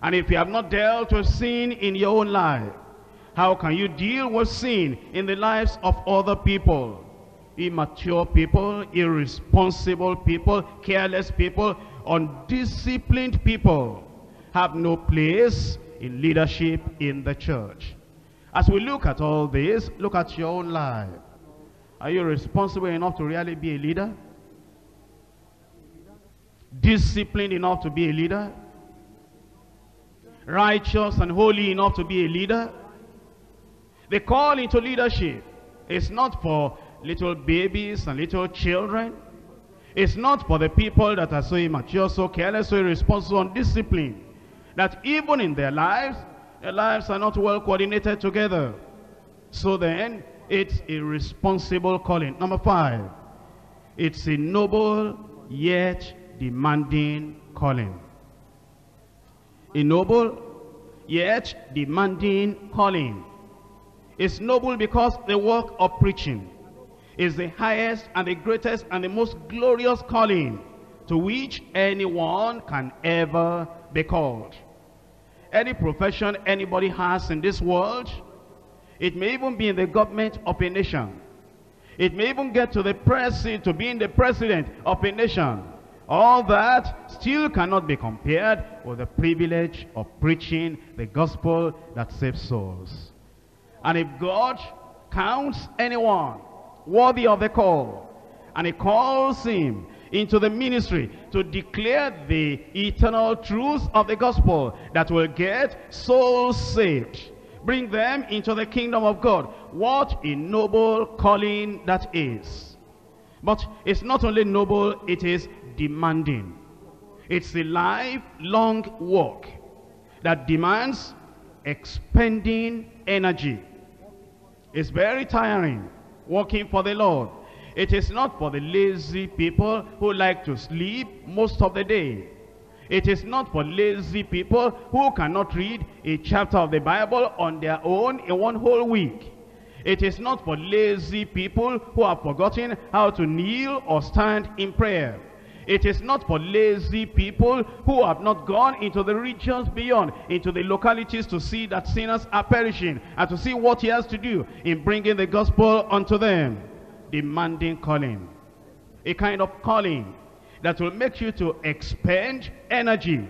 And if you have not dealt with sin in your own life, how can you deal with sin in the lives of other people? Immature people, irresponsible people, careless people, undisciplined people have no place in leadership in the church. As we look at all this, look at your own life. Are you responsible enough to really be a leader? Disciplined enough to be a leader? Righteous and holy enough to be a leader? The call into leadership is not for little babies and little children. It's not for the people that are so immature, so careless, so irresponsible, undisciplined, that even in their lives are not well coordinated together. So then, it's a responsible calling. Number five, it's a noble yet demanding calling. A noble yet demanding calling. It's noble because the work of preaching is the highest and the greatest and the most glorious calling to which anyone can ever be called. Any profession anybody has in this world, it may even be in the government of a nation. It may even get to the president, to being the president of a nation. All that still cannot be compared with the privilege of preaching the gospel that saves souls. And if God counts anyone worthy of the call, and he calls him into the ministry to declare the eternal truths of the gospel that will get souls saved, bring them into the kingdom of God. What a noble calling that is. But it's not only noble, it is demanding. It's a lifelong work that demands expending energy. It's very tiring working for the Lord. It is not for the lazy people who like to sleep most of the day. It is not for lazy people who cannot read a chapter of the Bible on their own in one whole week. It is not for lazy people who have forgotten how to kneel or stand in prayer. It is not for lazy people who have not gone into the regions beyond, into the localities, to see that sinners are perishing and to see what he has to do in bringing the gospel unto them. Demanding calling. A kind of calling that will make you to expend energy.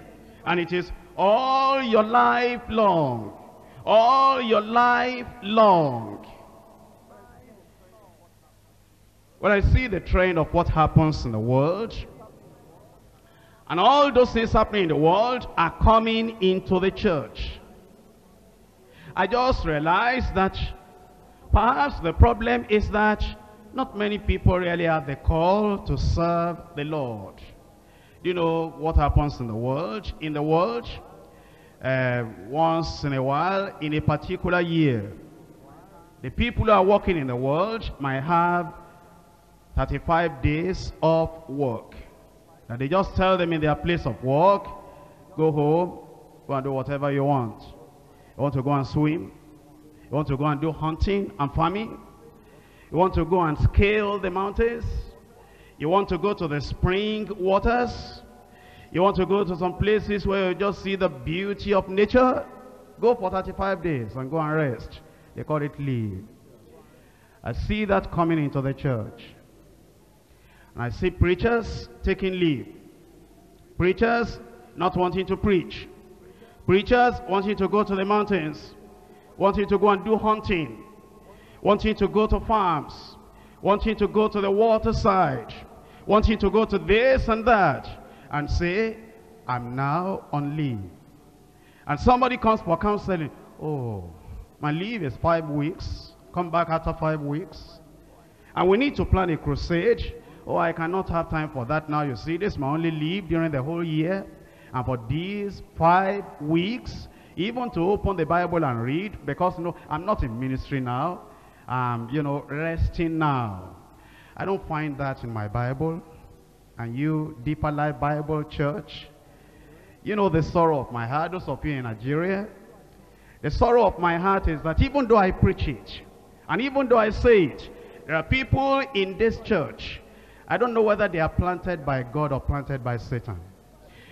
And it is all your life long. All your life long. When I see the trend of what happens in the world, and all those things happening in the world are coming into the church, I just realized that perhaps the problem is that not many people really have the call to serve the Lord. You know what happens in the world? In the world, once in a while, in a particular year, the people who are working in the world might have 35 days of work. And they just tell them in their place of work, go home, go and do whatever you want. You want to go and swim? You want to go and do hunting and farming? You want to go and scale the mountains? You want to go to the spring waters? You want to go to some places where you just see the beauty of nature? Go for 35 days and go and rest. They call it leave. I see that coming into the church. And I see preachers taking leave. Preachers not wanting to preach. Preachers wanting to go to the mountains. Wanting to go and do hunting. Wanting to go to farms. Wanting to go to the waterside. Wanting to go to this and that. And say, I'm now on leave. And somebody comes for counseling. Oh, my leave is 5 weeks. Come back after 5 weeks. And we need to plan a crusade. Oh, I cannot have time for that now. You see, this is my only leave during the whole year. And for these 5 weeks, even to open the Bible and read, because no, I'm not in ministry now. I'm, resting now. I don't find that in my Bible. And you, Deeper Life Bible Church, you know the sorrow of my heart. Those of you in Nigeria, the sorrow of my heart is that even though I preach it, and even though I say it, there are people in this church, I don't know whether they are planted by God or planted by Satan.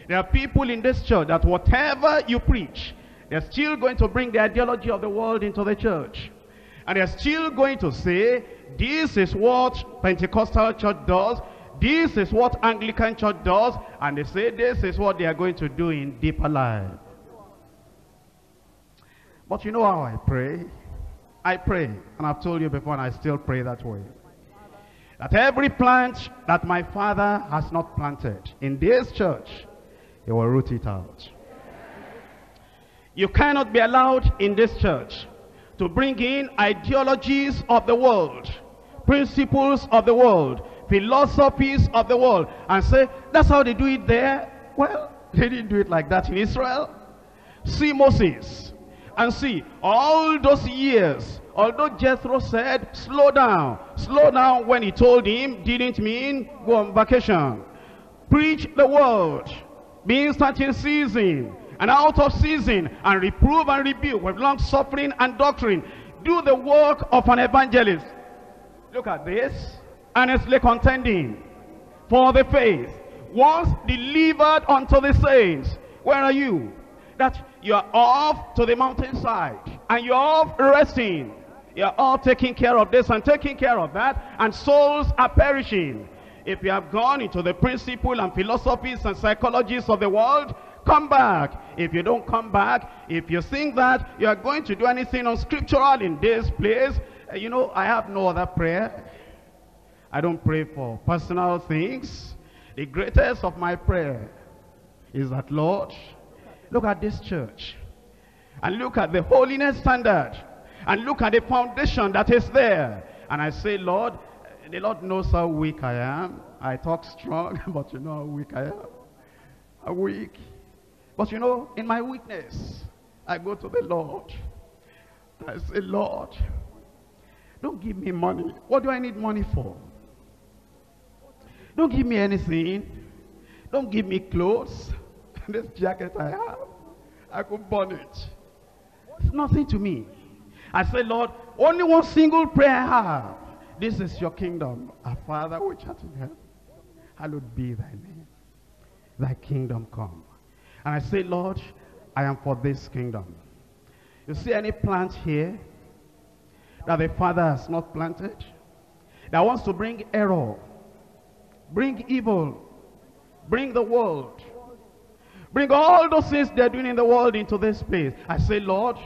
There are people in this church that whatever you preach, they're still going to bring the ideology of the world into the church. And they're still going to say, this is what Pentecostal church does, this is what Anglican church does, and they say this is what they are going to do in Deeper Life. But you know how I pray? I pray, and I've told you before, and I still pray that way, that every plant that my Father has not planted in this church, He will root it out. You cannot be allowed in this church to bring in ideologies of the world, principles of the world, philosophies of the world, and say, that's how they do it there. Well, they didn't do it like that in Israel. See Moses. And see, all those years, although Jethro said, slow down when he told him, didn't mean go on vacation. Preach the word, be instant in season and out of season, and reprove and rebuke with long suffering and doctrine. Do the work of an evangelist. Look at this. Earnestly contending for the faith, once delivered unto the saints. Where are you? That you are off to the mountainside, and you are off resting. You are off taking care of this and taking care of that, and souls are perishing. If you have gone into the principles and philosophies and psychologies of the world, come back. If you don't come back, if you think that you are going to do anything unscriptural in this place, I have no other prayer. I don't pray for personal things. The greatest of my prayer is that, Lord, look at this church, and look at the holiness standard, and look at the foundation that is there. And I say, Lord, the Lord knows how weak I am. I talk strong, but you know how weak I am. I'm weak. But in my weakness, I go to the Lord. I say, Lord, don't give me money. What do I need money for? Don't give me anything. Don't give me clothes. This jacket I have, I could burn it. It's nothing to me. I say, Lord, only one single prayer I have. This is your kingdom, our Father which art in heaven. hallowed be thy name. Thy kingdom come. And I say, Lord, I am for this kingdom. You see any plant here that the Father has not planted, that wants to bring error, bring evil, bring the world, bring all those things they're doing in the world into this space. I say, Lord,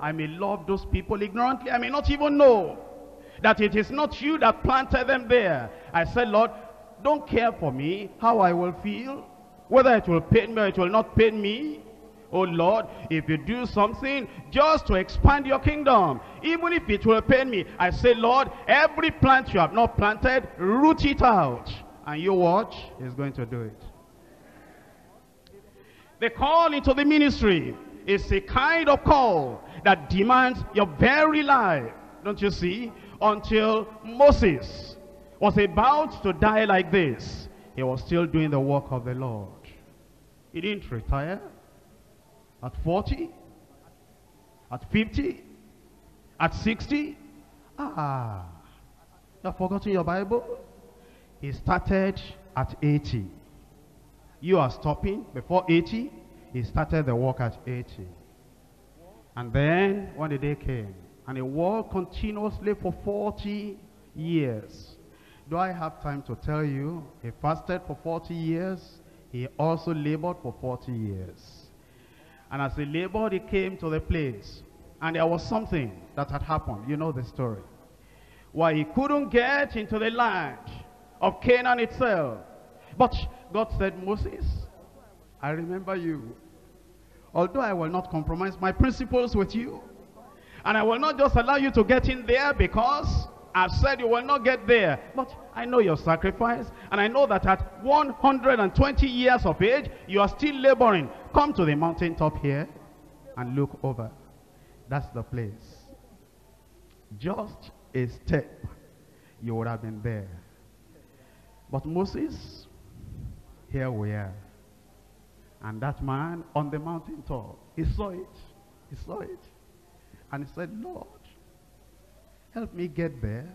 I may love those people ignorantly. I may not even know that it is not you that planted them there. I say, Lord, don't care for me, how I will feel, whether it will pain me or it will not pain me. Oh Lord, if you do something just to expand your kingdom, even if it will pain me, I say, Lord, every plant you have not planted, root it out. And you watch, he's going to do it. The call into the ministry is a kind of call that demands your very life. Don't you see? Until Moses was about to die like this, he was still doing the work of the Lord. He didn't retire. At 40, at 50, at 60, you have forgotten your Bible? He started at 80. You are stopping before 80. He started the work at 80. And then when the day came, and he worked continuously for 40 years. Do I have time to tell you? He fasted for 40 years. He also labored for 40 years. And as he labored, he came to the place. And there was something that had happened. You know the story. Why he couldn't get into the land of Canaan itself. But God said, Moses, I remember you. Although I will not compromise my principles with you, and I will not just allow you to get in there because I've said you will not get there. But I know your sacrifice, and I know that at 120 years of age, you are still laboring. Come to the mountaintop here and look over. That's the place. Just a step, you would have been there. But Moses, here we are. And that man on the mountaintop, he saw it. He saw it. And he said, Lord, help me get there.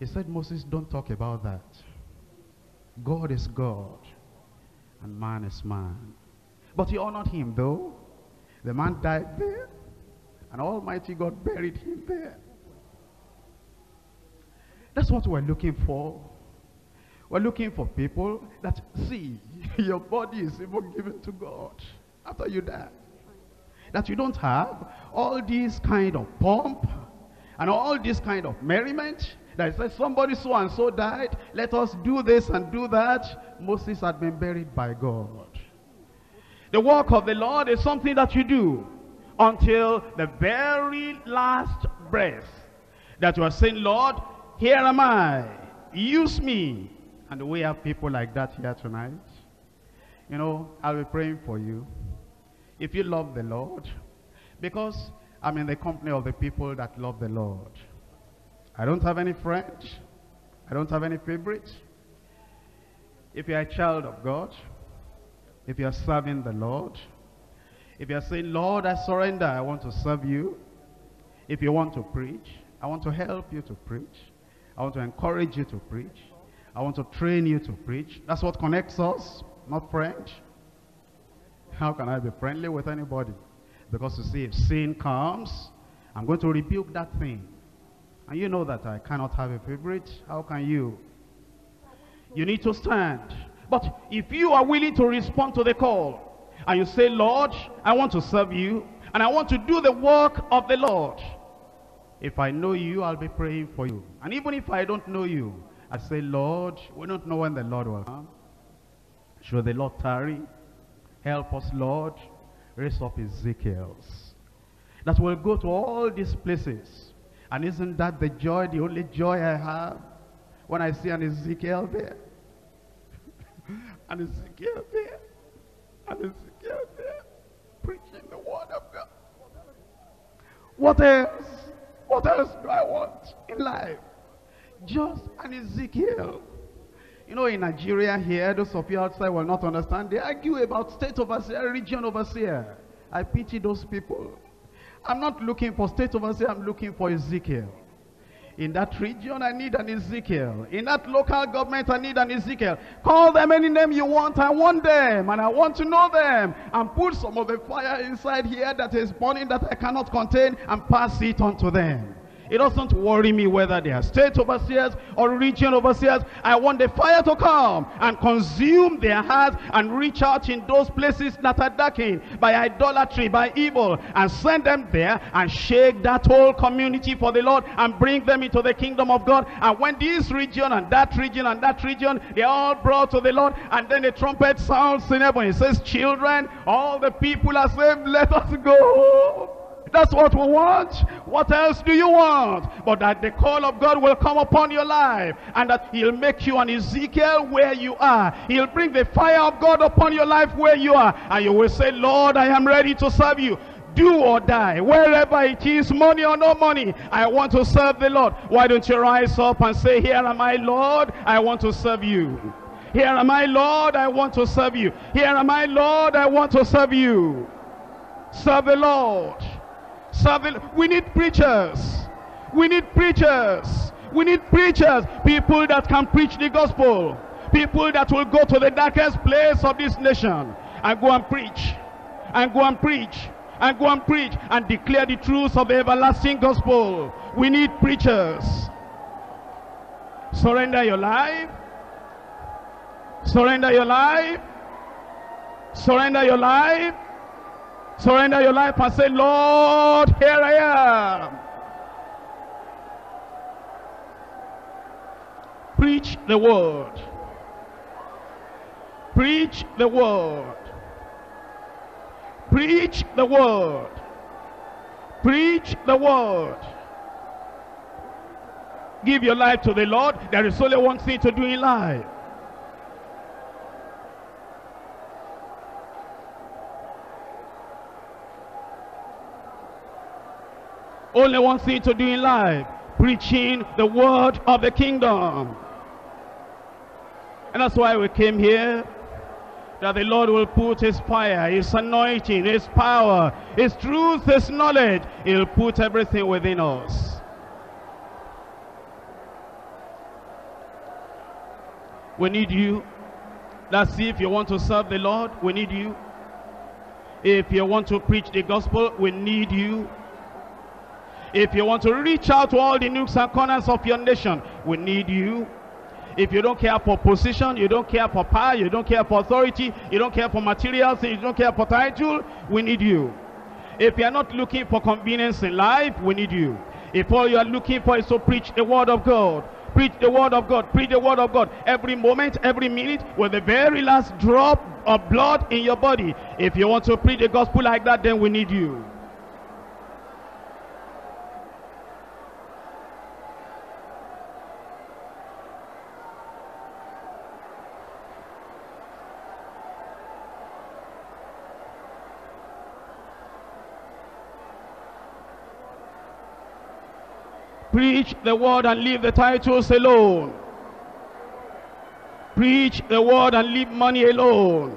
He said, Moses, don't talk about that. God is God, and man is man. But he honored him, though. The man died there, and Almighty God buried him there. That's what we're looking for. We're looking for people that see your body is even given to God after you die. That you don't have all this kind of pomp and all this kind of merriment that says somebody so and so died, let us do this and do that. Moses had been buried by God. The work of the Lord is something that you do until the very last breath, that you are saying, Lord, here am I, use me. And we have people like that here tonight. You know, I'll be praying for you if you love the Lord, because I'm in the company of the people that love the Lord. I don't have any friend. I don't have any favorite. If you're a child of God, if you're serving the Lord, if you're saying, Lord, I surrender, I want to serve you. If you want to preach, I want to help you to preach. I want to encourage you to preach. I want to train you to preach. That's what connects us, not friend. How can I be friendly with anybody? Because you see, if sin comes, I'm going to rebuke that thing. And you know that I cannot have a favorite. How can you? You need to stand. But if you are willing to respond to the call, and you say, Lord, I want to serve you, and I want to do the work of the Lord. If I know you, I'll be praying for you. And even if I don't know you, I say, Lord, we don't know when the Lord will come. Should the Lord tarry? Help us, Lord. Raise up Ezekiel's that will go to all these places. And isn't that the joy, the only joy I have, when I see an Ezekiel there, an Ezekiel there, an Ezekiel there, preaching the word of God? What else? What else do I want in life? Just an Ezekiel. You know, in Nigeria here, those of you outside will not understand. They argue about state overseer, region overseer. I pity those people. I'm not looking for state overseer, I'm looking for Ezekiel. In that region, I need an Ezekiel. In that local government, I need an Ezekiel. Call them any name you want. I want them, and I want to know them. And put some of the fire inside here that is burning that I cannot contain, and pass it on to them. It doesn't worry me whether they are state overseers or region overseers. I want the fire to come and consume their hearts and reach out in those places that are darkened by idolatry, by evil, and send them there and shake that whole community for the Lord and bring them into the kingdom of God. And when this region and that region and that region, they are all brought to the Lord, and then the trumpet sounds in heaven. It says, children, all the people are saved, let us go. That's what we want. What else do you want? But that the call of God will come upon your life, and that he'll make you an Ezekiel where you are. He'll bring the fire of God upon your life where you are, and you will say, Lord, I am ready to serve you. Do or die, wherever it is, money or no money, I want to serve the Lord. Why don't you rise up and say, here am I, Lord, I want to serve you. Here am I, Lord, I want to serve you. Here am I, Lord, I want to serve you. Serve the Lord. We need preachers. We need preachers. We need preachers. People that can preach the gospel. People that will go to the darkest place of this nation and go and preach. And go and preach. And go and preach. And declare the truth of the everlasting gospel. We need preachers. Surrender your life. Surrender your life. Surrender your life. Surrender your life and say, Lord, here I am. Preach the word. Preach the word. Preach the word. Preach the word. Give your life to the Lord. There is only one thing to do in life. Only one thing to do in life, preaching the word of the kingdom. And that's why we came here, that the Lord will put his fire, his anointing, his power, his truth, his knowledge. He'll put everything within us. We need you. That's if you want to serve the Lord, we need you. If you want to preach the gospel, we need you. If you want to reach out to all the nooks and corners of your nation, we need you. If you don't care for position, you don't care for power, you don't care for authority, you don't care for materials, you don't care for title, we need you. If you are not looking for convenience in life, we need you. If all you are looking for is to preach the word of God, preach the word of God, preach the word of God, every moment, every minute, with the very last drop of blood in your body, if you want to preach the gospel like that, then we need you. Preach the word and leave the titles alone. Preach the word and leave money alone.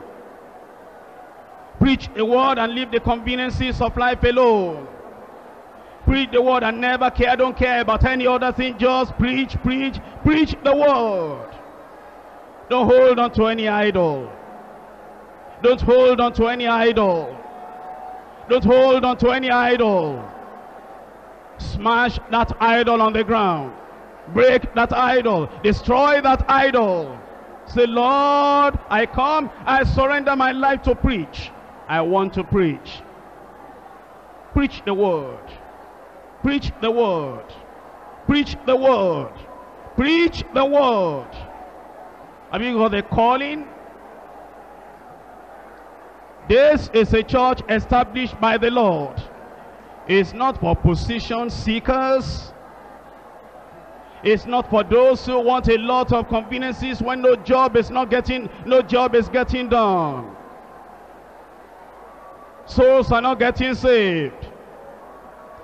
Preach the word and leave the conveniences of life alone. Preach the word and never care, don't care about any other thing. Just preach, preach, preach the word. Don't hold on to any idol. Don't hold on to any idol. Don't hold on to any idol. Smash that idol on the ground. Break that idol. Destroy that idol. Say, Lord, I come. I surrender my life to preach. I want to preach. Preach the word. Preach the word. Preach the word. Preach the word. Have you got the calling? This is a church established by the Lord. It's not for position seekers. It's not for those who want a lot of conveniences when no job is getting done. Souls are not getting saved.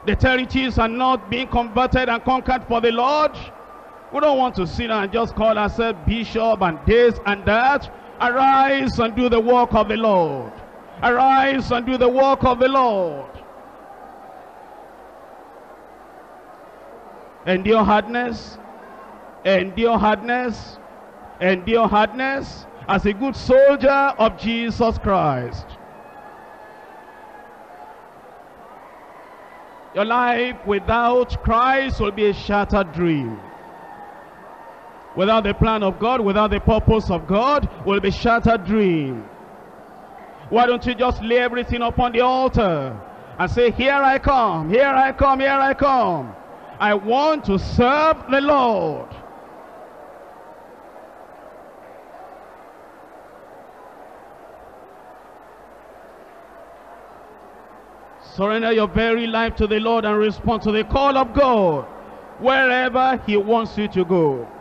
The territories are not being converted and conquered for the Lord. We don't want to sit and just call ourselves bishop and this and that. Arise and do the work of the Lord. Arise and do the work of the Lord. Endure hardness, endure hardness, endure hardness as a good soldier of Jesus Christ. Your life without Christ will be a shattered dream. Without the plan of God, without the purpose of God, will be a shattered dream. Why don't you just lay everything upon the altar and say, here I come, here I come, here I come. I want to serve the Lord. Surrender your very life to the Lord and respond to the call of God wherever He wants you to go.